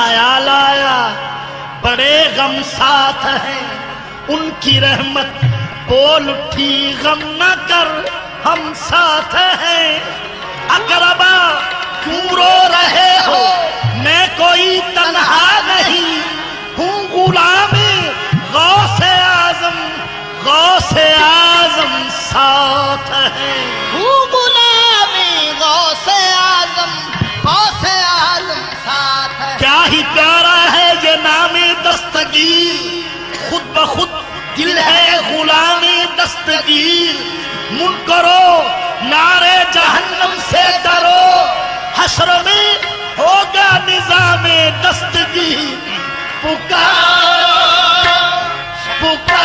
ख्याल आया, बड़े गम साथ हैं उनकी रहमत बोल उठी, गम न कर हम साथ हैं। अकरबा क्यों रो रहे हो, मैं कोई तन्हा नहीं हूँ, गुलाम गौसे आजम, गौसे आजम साथ है। हूँ गुलाम गौसे आजम, गौसे आजम साथ है। क्या ही प्यारा है ये नामे दस्तगीर, खुद ब खुद दिल है गुलामे दस्तगीर। मुनकरो नारे जहन्नम से डरो, हश्र में होगा निजामे दस्तगीर। पुकारो, पुकारो।